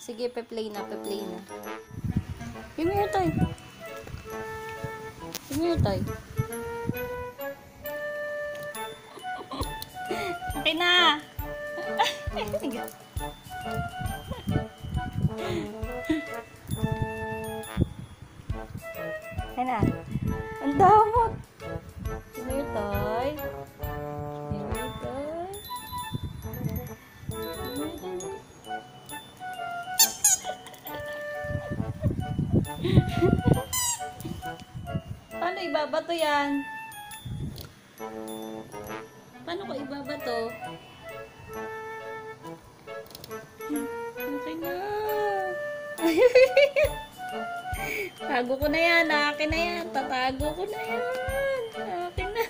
Sige, pe-play na. Come here, Toy. Okay na! Sige. Okay na. Ang damot! Come here, Toy. Paano ibabato yan? Paano ko ibabato? Okay na. Tago ko na yan. Akin na yan. Tatago ko na yan. Akin na.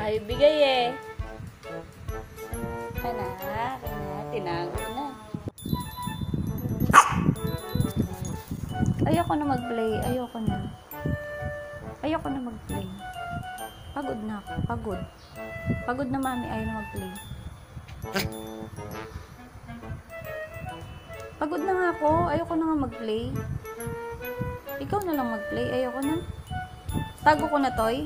Ay, bigay eh. Kaya na. Tinago na. Ayoko na mag-play. Pagod na ako. Pagod na mami. Ayaw na mag-play. Pagod na nga ako. Ayoko na nga mag-play. Ikaw na lang mag-play. Ayoko na. Tago ko na, Toy.